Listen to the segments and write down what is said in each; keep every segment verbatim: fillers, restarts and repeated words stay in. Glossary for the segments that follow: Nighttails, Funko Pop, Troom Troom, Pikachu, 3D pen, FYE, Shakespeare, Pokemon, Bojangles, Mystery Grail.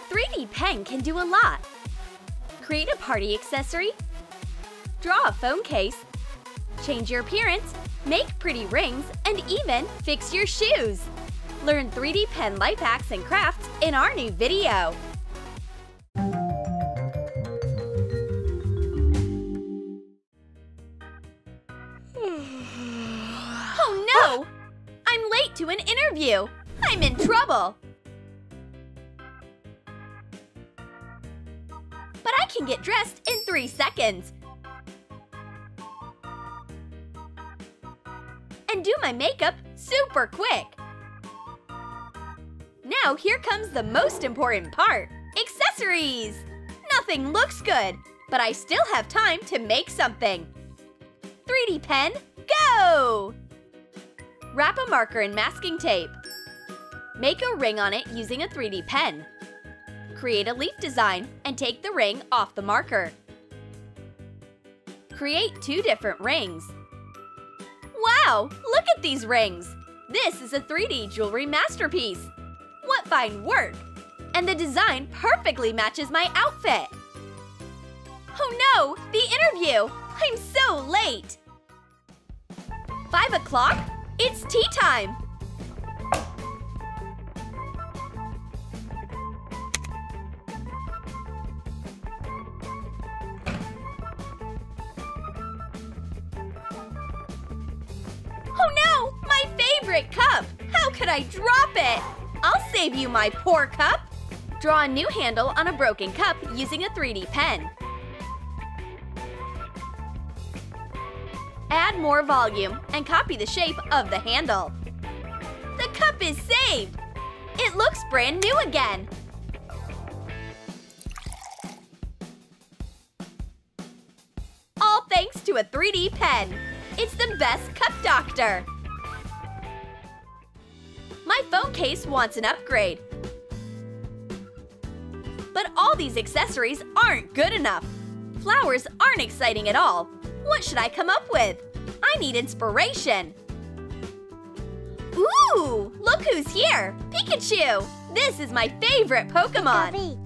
A three D pen can do a lot. Create a party accessory, draw a phone case, change your appearance, make pretty rings, and even fix your shoes. Learn three D pen life hacks and crafts in our new video. Oh no! I'm late to an interview! I'm in trouble! But I can get dressed in three seconds! And do my makeup super quick! Now here comes the most important part! Accessories! Nothing looks good, but I still have time to make something! three D pen, go! Wrap a marker in masking tape. Make a ring on it using a three D pen. Create a leaf design and take the ring off the marker. Create two different rings. Wow! Look at these rings! This is a three D jewelry masterpiece! What fine work! And the design perfectly matches my outfit! Oh no! The interview! I'm so late! Five o'clock? It's tea time! Oh no! My favorite cup! How could I drop it? I'll save you my poor cup! Draw a new handle on a broken cup using a three D pen. Add more volume and copy the shape of the handle. The cup is saved! It looks brand new again! All thanks to a three D pen! It's the best cup doctor! My phone case wants an upgrade. But all these accessories aren't good enough! Flowers aren't exciting at all! What should I come up with? I need inspiration! Ooh! Look who's here! Pikachu! This is my favorite Pokemon!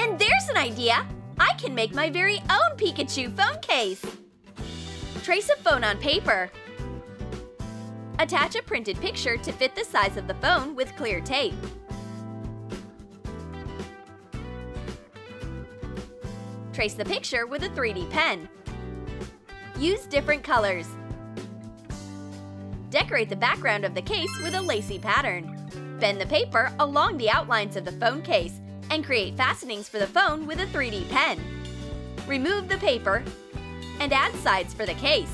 And there's an idea! I can make my very own Pikachu phone case! Trace a phone on paper. Attach a printed picture to fit the size of the phone with clear tape. Trace the picture with a three D pen. Use different colors. Decorate the background of the case with a lacy pattern. Bend the paper along the outlines of the phone case and create fastenings for the phone with a three D pen. Remove the paper and add sides for the case.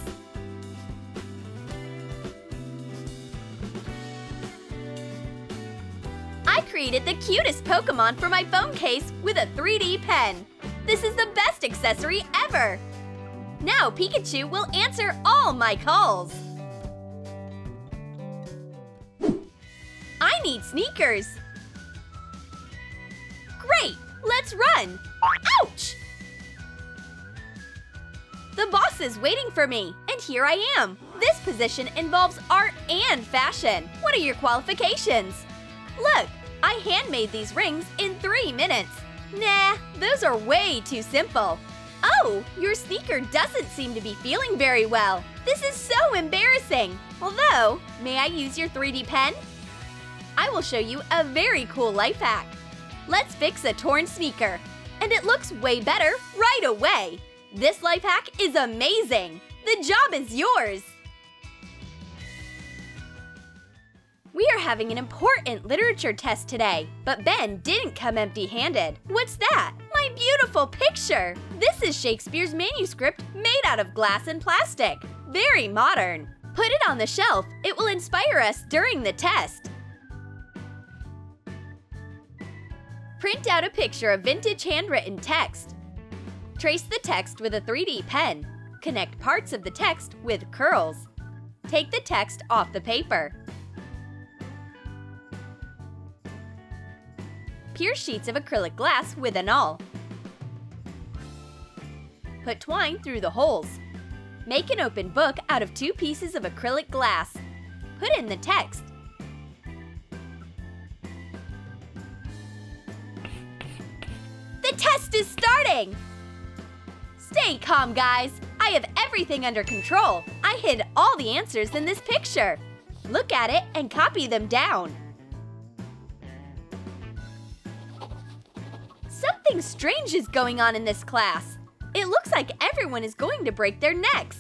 I created the cutest Pokemon for my phone case with a three D pen! This is the best accessory ever! Now Pikachu will answer all my calls! I need sneakers! Great! Let's run! Ouch! The boss is waiting for me, and here I am! This position involves art and fashion! What are your qualifications? Look! I handmade these rings in three minutes! Nah, those are way too simple. Oh, your sneaker doesn't seem to be feeling very well. This is so embarrassing. Although, may I use your three D pen? I will show you a very cool life hack. Let's fix a torn sneaker. And it looks way better right away. This life hack is amazing. The job is yours. We are having an important literature test today, but Ben didn't come empty-handed. What's that? My beautiful picture! This is Shakespeare's manuscript made out of glass and plastic. Very modern. Put it on the shelf. It will inspire us during the test. Print out a picture of vintage handwritten text. Trace the text with a three D pen. Connect parts of the text with curls. Take the text off the paper. Pierce sheets of acrylic glass with a awl. Put twine through the holes. Make an open book out of two pieces of acrylic glass. Put in the text. The test is starting! Stay calm, guys. I have everything under control. I hid all the answers in this picture. Look at it and copy them down. Something strange is going on in this class. It looks like everyone is going to break their necks.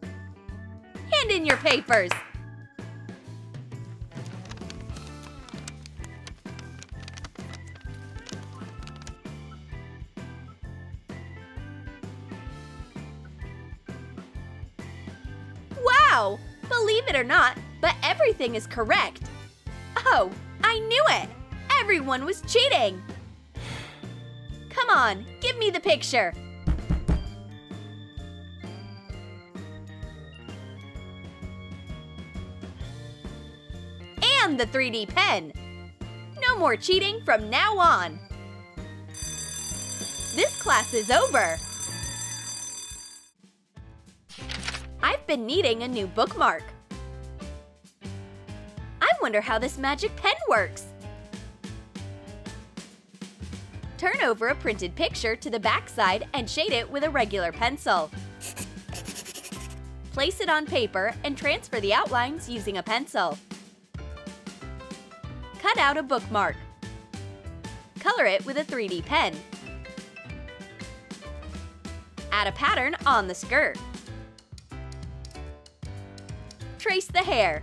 Hand in your papers. Wow! Believe it or not, but everything is correct. Oh, I knew it! Everyone was cheating! Come on, give me the picture! And the three D pen! No more cheating from now on! This class is over! I've been needing a new bookmark. I wonder how this magic pen works. Turn over a printed picture to the backside and shade it with a regular pencil. Place it on paper and transfer the outlines using a pencil. Cut out a bookmark. Color it with a three D pen. Add a pattern on the skirt. Trace the hair.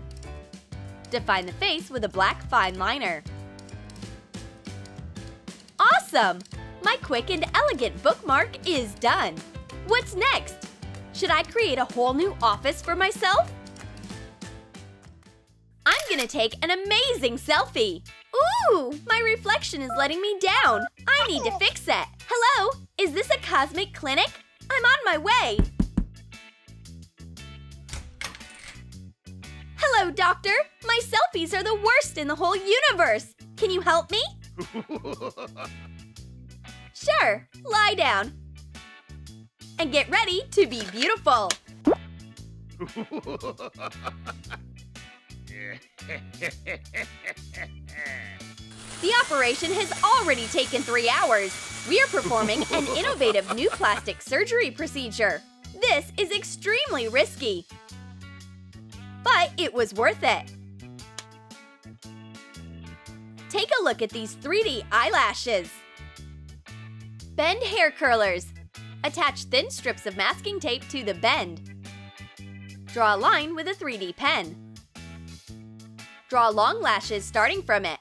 Define the face with a black fine liner. Awesome! My quick and elegant bookmark is done! What's next? Should I create a whole new office for myself? I'm gonna take an amazing selfie! Ooh! My reflection is letting me down! I need to fix it! Hello? Is this a cosmic clinic? I'm on my way! Hello, doctor! My selfies are the worst in the whole universe! Can you help me? Sure, lie down. And get ready to be beautiful! The operation has already taken three hours. We are performing an innovative new plastic surgery procedure. This is extremely risky. But it was worth it! Take a look at these three D eyelashes. Bend hair curlers. Attach thin strips of masking tape to the bend. Draw a line with a three D pen. Draw long lashes starting from it.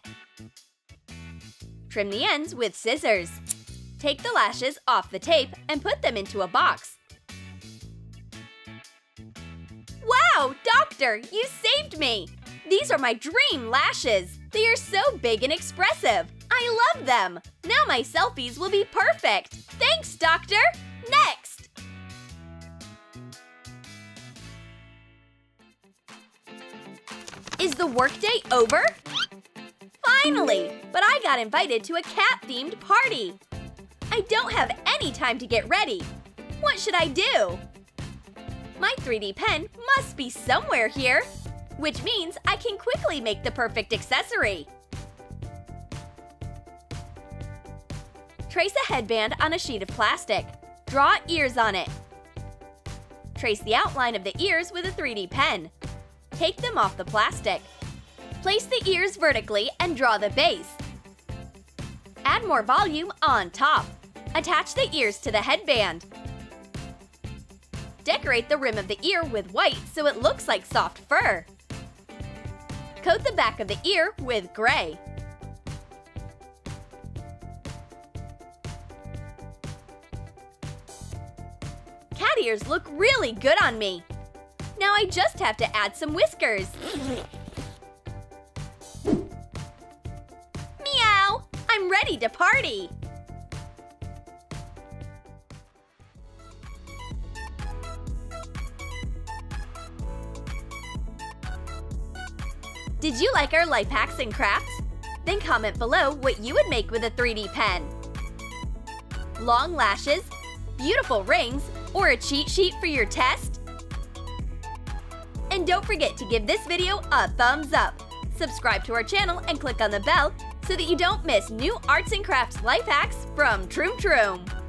Trim the ends with scissors. Take the lashes off the tape and put them into a box. Wow, doctor, you saved me! These are my dream lashes! They are so big and expressive! I love them! Now my selfies will be perfect! Thanks, doctor! Next! Is the workday over? Finally! But I got invited to a cat-themed party! I don't have any time to get ready! What should I do? My three D pen must be somewhere here, which means I can quickly make the perfect accessory. Trace a headband on a sheet of plastic. Draw ears on it. Trace the outline of the ears with a three D pen. Take them off the plastic. Place the ears vertically and draw the base. Add more volume on top. Attach the ears to the headband. Decorate the rim of the ear with white so it looks like soft fur. Coat the back of the ear with gray. Cat ears look really good on me. Now I just have to add some whiskers. Meow! I'm ready to party! Did you like our life hacks and crafts? Then comment below what you would make with a three D pen. Long lashes, beautiful rings, or a cheat sheet for your test? And don't forget to give this video a thumbs up. Subscribe to our channel and click on the bell so that you don't miss new arts and crafts life hacks from Troom Troom.